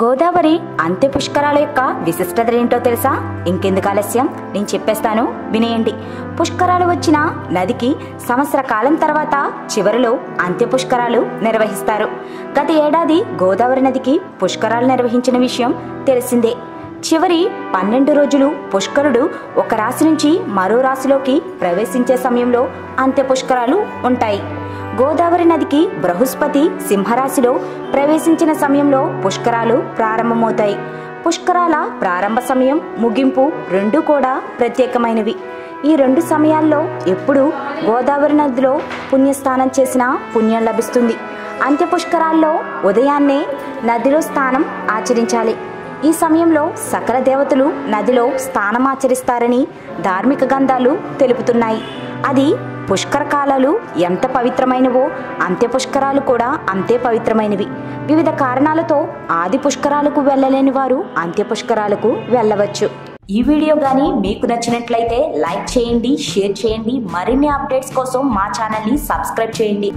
గోదావరి అంత్య పుష్కరాల యొక్క విశిష్టత ఏంటో తెలుసా? ఇంకెందుకు ఆలస్యం, నేను చెప్పేస్తాను వినేయండి. పుష్కరాలు వచ్చిన నదికి సంవత్సర కాలం తర్వాత చివరిలో అంత్య పుష్కరాలు నిర్వహిస్తారు. గత ఏడాది గోదావరి నదికి పుష్కరాలు నిర్వహించిన విషయం తెలిసిందే. చివరి 12 రోజులు పుష్కరుడు ఒక రాశి నుంచి మరో రాశిలోకి ప్రవేశించే సమయంలో అంత్య పుష్కరాలు ఉంటాయి. గోదావరి నదికి బృహస్పతి సింహరాశిలో ప్రవేశించిన సమయంలో పుష్కరాలు ప్రారంభమవుతాయి. పుష్కరాల ప్రారంభ సమయం, ముగింపు రెండు కూడా ప్రత్యేకమైనవి. ఈ రెండు సమయాల్లో ఎప్పుడు గోదావరి నదిలో పుణ్యస్నానం చేసినా పుణ్యం లభిస్తుంది. అంత్య పుష్కరాల్లో ఉదయాన్నే నదిలో స్నానం ఆచరించాలి. ఈ సమయంలో సకల దేవతలు నదిలో స్నానం ఆచరిస్తారని ధార్మిక గ్రంథాలు తెలుపుతున్నాయి. అది పుష్కర కాలాలు ఎంత పవిత్రమైనవో అంత్య పుష్కరాలు కూడా అంతే పవిత్రమైనవి. వివిధ కారణాలతో ఆది పుష్కరాలకు వెళ్ళలేని వారు అంత్య పుష్కరాలకు వెళ్ళవచ్చు. ఈ వీడియో గానీ మీకు నచ్చినట్లయితే లైక్ చేయండి, షేర్ చేయండి. మరిన్ని అప్డేట్స్ కోసం మా ఛానల్ని సబ్స్క్రైబ్ చేయండి.